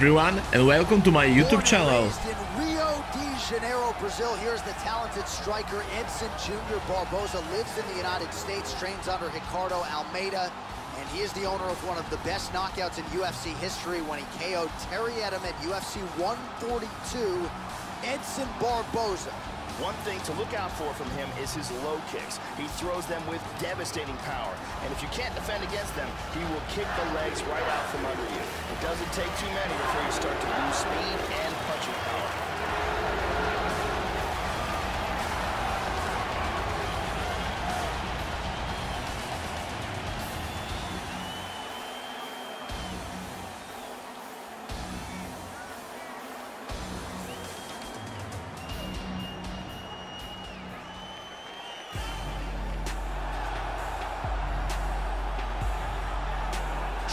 everyone and welcome to my YouTube channel. Janeiro, Brazil. Here's the talented striker Edson Jr. Barboza, lives in the United States, trains under Ricardo Almeida, and he is the owner of one of the best knockouts in UFC history when he KO'd Terry Edelman at UFC 142. Edson Barboza. One thing to look out for from him is his low kicks. He throws them with devastating power, and if you can't defend against them, he will kick the legs right out from under you. It doesn't take too many before you start to lose speed and punching power.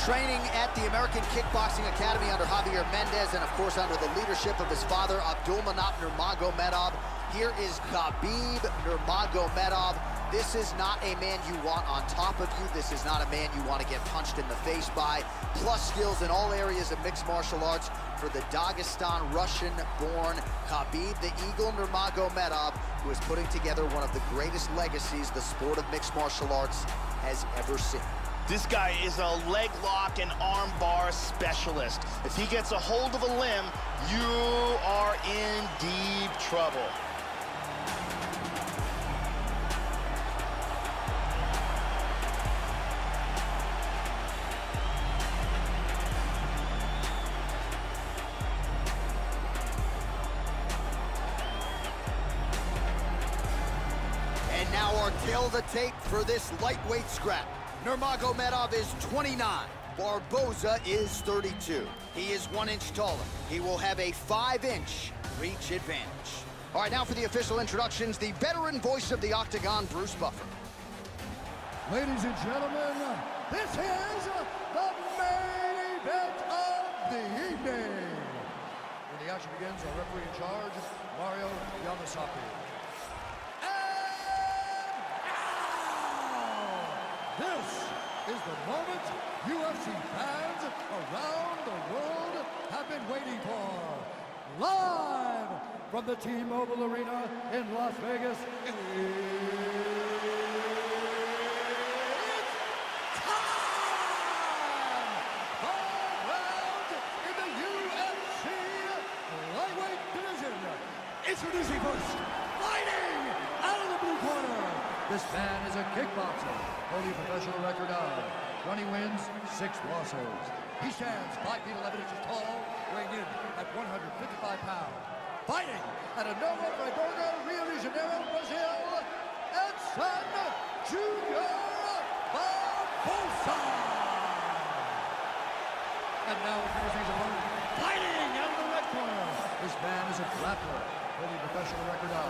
Training at the American Kickboxing Academy under Javier Mendez and, of course, under the leadership of his father, Abdulmanap Nurmagomedov. Here is Khabib Nurmagomedov. This is not a man you want on top of you. This is not a man you want to get punched in the face by. Plus skills in all areas of mixed martial arts for the Dagestan Russian-born Khabib the Eagle Nurmagomedov, who is putting together one of the greatest legacies the sport of mixed martial arts has ever seen. This guy is a leg lock and arm bar specialist. If he gets a hold of a limb, you are in deep trouble. And now our tail of the tape for this lightweight scrap. Nurmagomedov is 29. Barboza is 32. He is 1 inch taller. He will have a 5-inch reach advantage. All right, now for the official introductions, the veteran voice of the Octagon, Bruce Buffer. Ladies and gentlemen, this is the main event of the evening. When the action begins, our referee in charge, Mario Yamasaki. This is the moment UFC fans around the world have been waiting for. Live from the T-Mobile Arena in Las Vegas, it's time for a round in the UFC lightweight division. Introducing first, fighting out of the blue corner. This man is a kickboxer, holding a professional record of 20 wins, 6 losses. He stands 5 feet 11 inches tall, weighing in at 155 pounds. Fighting at Nova Friburgo, Rio de Janeiro, Brazil, Edson Junior Barboza. And now introducing his opponent, fighting out of the red corner. This man is a grappler, holding a professional record of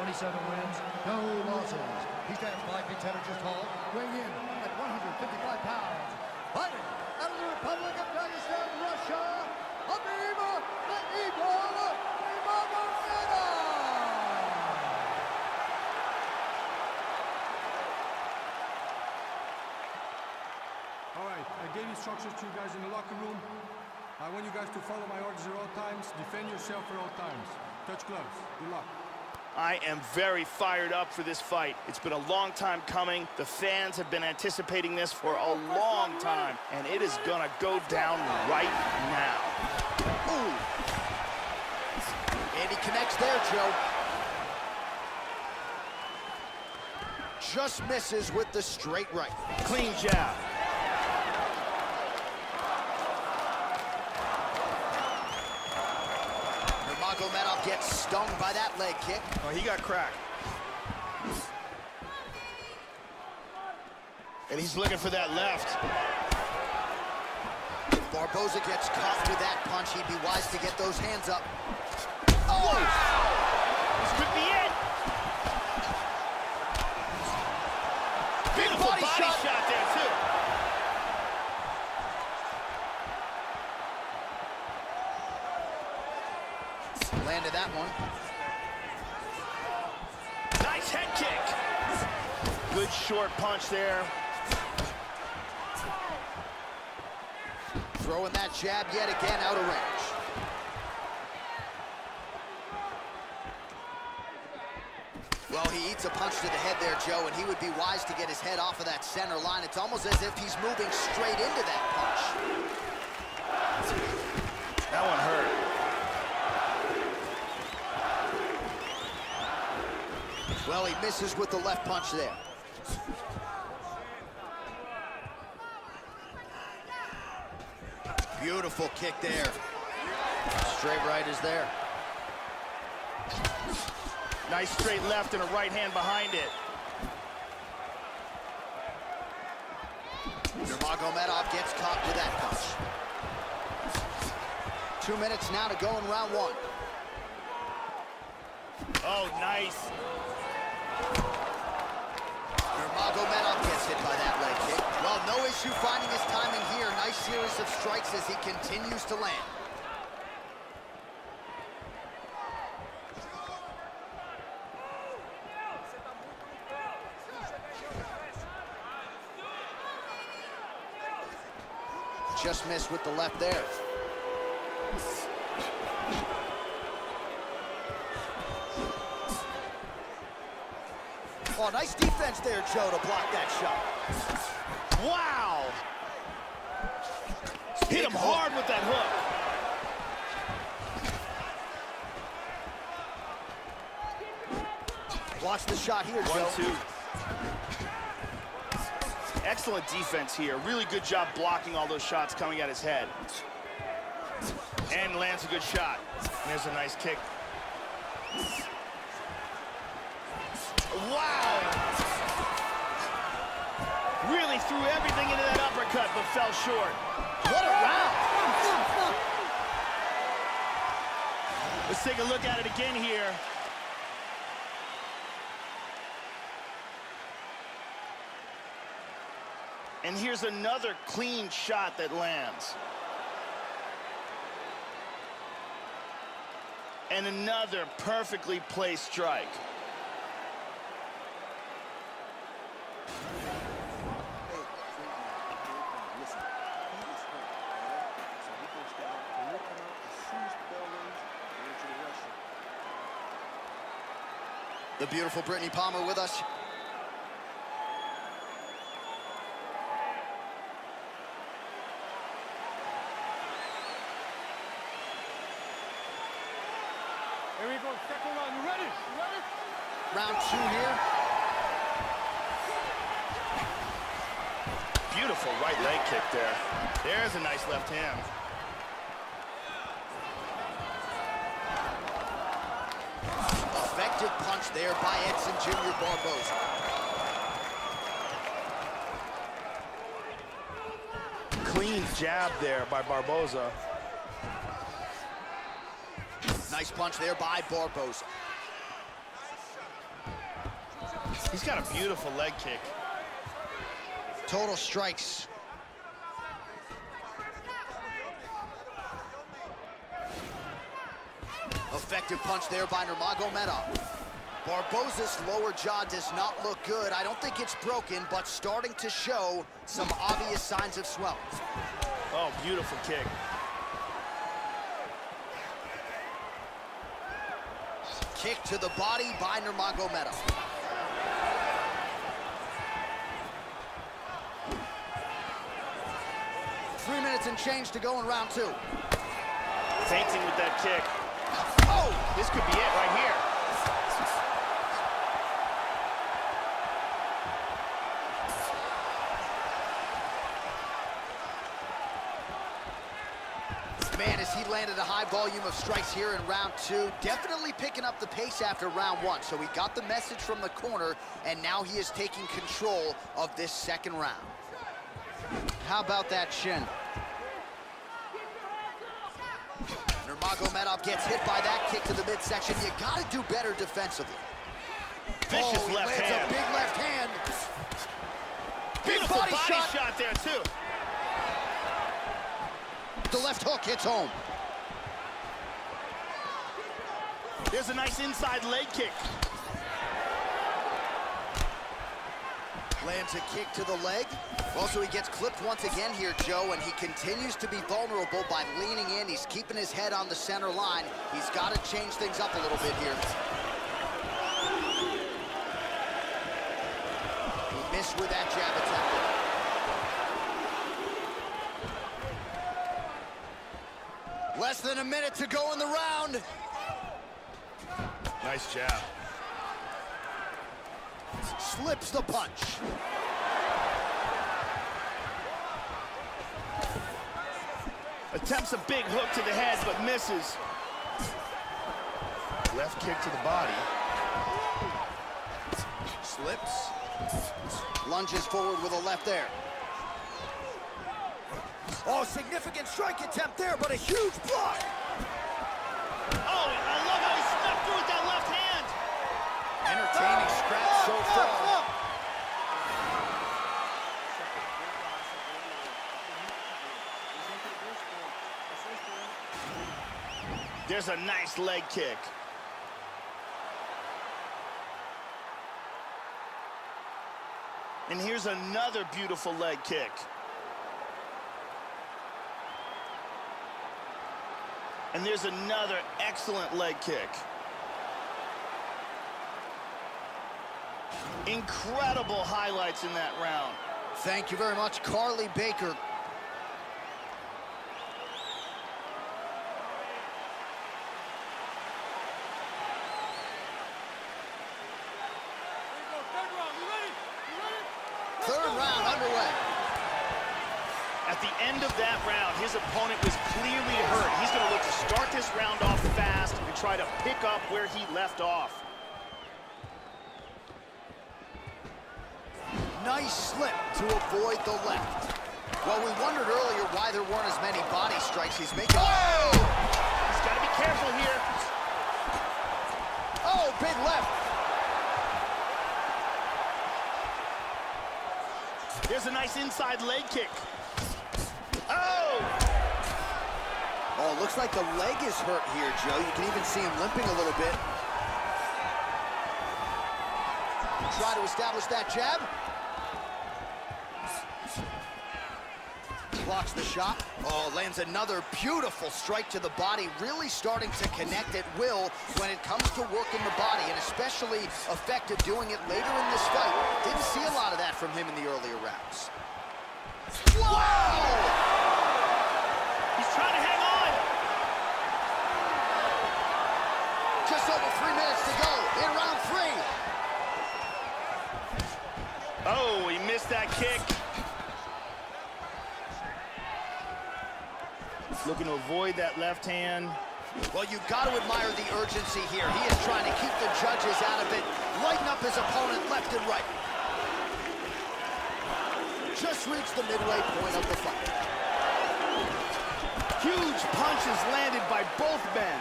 27 wins, no losses. He stands 5 feet 10 inches tall, weighing in at 155 pounds. Fighting out of the Republic of Dagestan, Russia, Khabib the Eagle Nurmagomedov. All right, I gave instructions to you guys in the locker room. I want you guys to follow my orders at all times, defend yourself at all times. Touch gloves. Good luck. I am very fired up for this fight. It's been a long time coming. The fans have been anticipating this for a long time, and it is gonna go down right now. Ooh. And he connects there, Joe. Just misses with the straight right. Clean jab. Nurmagomedov gets stung by that leg kick. Oh, he got cracked. And he's looking for that left. If Barboza gets cuffed with that punch, he'd be wise to get those hands up. Oh! Wow. This could be it! Beautiful body shot there, too. Landed that one. Nice head kick. Good short punch there. Throwing that jab yet again out of range. Well, he eats a punch to the head there, Joe, and he would be wise to get his head off of that center line. It's almost as if he's moving straight into that punch. That one hurt. Well, he misses with the left punch there. Beautiful kick there. Straight right is there. Nice straight left and a right hand behind it. Nurmagomedov gets caught with that punch. 2 minutes now to go in round one. Oh, nice. Nurmagomedov gets hit by that leg kick. Well, no issue finding his timing here. Nice series of strikes as he continues to land. Just missed with the left there. Oh, nice defense there, Joe, to block that shot. Wow! Hit him hard with that hook. Watch the shot here, Joe. 1-2. Excellent defense here. Really good job blocking all those shots coming at his head. And lands a good shot. And there's a nice kick. Wow! Really threw everything into that uppercut, but fell short. What a round! Let's take a look at it again here. And here's another clean shot that lands. And another perfectly placed strike. The beautiful Brittany Palmer with us. Here we go, second round. You ready? You ready? Round two here. Beautiful right leg kick there. There's a nice left hand. Effective punch there by Edson Jr. Barboza. Clean jab there by Barboza. Nice punch there by Barboza. He's got a beautiful leg kick. Total strikes. Effective punch there by Nurmagomedov. Barboza's lower jaw does not look good. I don't think it's broken, but starting to show some obvious signs of swelling. Oh, beautiful kick. Kick to the body by Nurmagomedov. And change to go in round two. Fainting with that kick. Oh, this could be it right here. Man, as he landed a high volume of strikes here in round two, definitely picking up the pace after round one. So he got the message from the corner, and now he is taking control of this second round. How about that shin? Nurmagomedov gets hit by that kick to the midsection. You gotta do better defensively. Vicious left hand. Lands a big left hand. Beautiful body shot there too. The left hook hits home. There's a nice inside leg kick. Lands a kick to the leg. Also, he gets clipped once again here, Joe, and he continues to be vulnerable by leaning in. He's keeping his head on the center line. He's got to change things up a little bit here. He missed with that jab attack. Less than a minute to go in the round. Nice jab. Slips the punch. Attempts a big hook to the head, but misses. Left kick to the body. Slips. Lunges forward with a left there. Oh, significant strike attempt there, but a huge block. Oh, I love how he snuck through with that left hand. Entertaining scrap so far. There's a nice leg kick. And here's another beautiful leg kick. And there's another excellent leg kick. Incredible highlights in that round. Thank you very much, Carly Baker. His opponent was clearly hurt. He's going to look to start this round off fast and try to pick up where he left off. Nice slip to avoid the left. Well, we wondered earlier why there weren't as many body strikes. He's making... Oh! He's got to be careful here. Oh, big left. There's a nice inside leg kick. Oh, it looks like the leg is hurt here, Joe. You can even see him limping a little bit. Try to establish that jab. Blocks the shot. Oh, lands another beautiful strike to the body, really starting to connect at will when it comes to working the body, and especially effective doing it later in this fight. Didn't see a lot of that from him in the earlier rounds. Wow! He's trying to hang on. Just over 3 minutes to go in round three. Oh, he missed that kick. Looking to avoid that left hand. Well, you've got to admire the urgency here. He is trying to keep the judges out of it, lighten up his opponent left and right. Just reached the midway point of the fight. Huge punches landed by both men.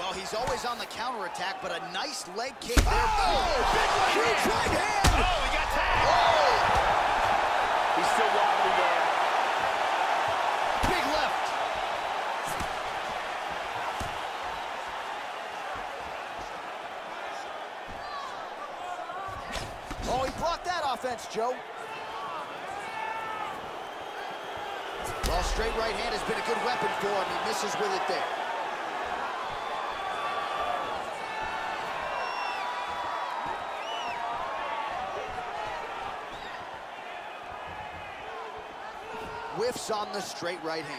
Well, he's always on the counterattack, but a nice leg kick there. Oh, big right hand. Huge right hand. Oh, he got tagged. Oh. He's still wobbly there. Big left. Oh, he blocked that offense, Joe. Well, straight right hand has been a good weapon for him. He misses with it there. Whiffs on the straight right hand.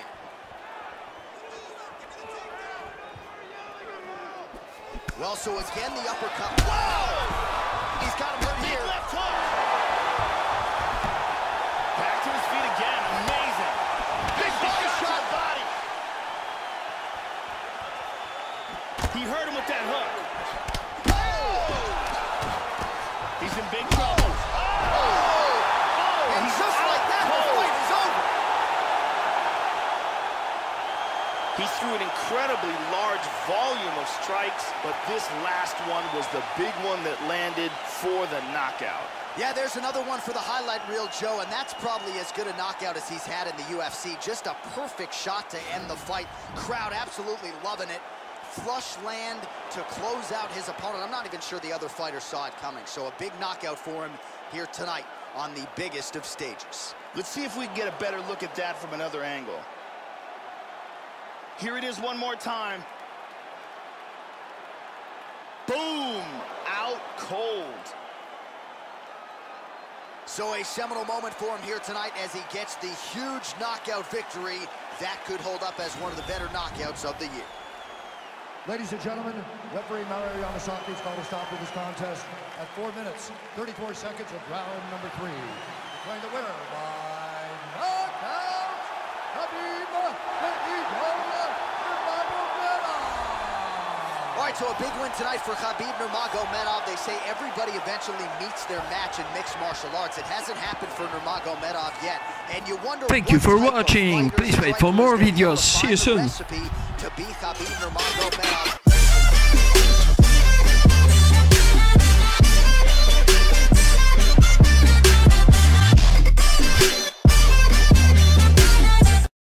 Well, so again, the uppercut. Wow! He's got him right here. Big left hook! Back to his feet again. He hurt him with that hook. Oh! He's in big trouble. Oh! And he's just like that, the fight is over. He threw an incredibly large volume of strikes, but this last one was the big one that landed for the knockout. Yeah, there's another one for the highlight reel, Joe, and that's probably as good a knockout as he's had in the UFC. Just a perfect shot to end the fight. Crowd absolutely loving it. Flush land to close out his opponent. I'm not even sure the other fighter saw it coming, so a big knockout for him here tonight on the biggest of stages. Let's see if we can get a better look at that from another angle. Here it is one more time. Boom! Out cold. So a seminal moment for him here tonight as he gets the huge knockout victory that could hold up as one of the better knockouts of the year. Ladies and gentlemen, referee Mario Yamasaki has called a stop to this contest at 4 minutes, 34 seconds of round number 3. Playing the winner by knockout, Khabib Nurmagomedov. All right, so a big win tonight for Khabib Nurmagomedov. They say everybody eventually meets their match in mixed martial arts. It hasn't happened for Nurmagomedov yet. And you wonder. Thank you for watching. Please wait for more videos. See you soon. To be Khabib Nurmagomedov.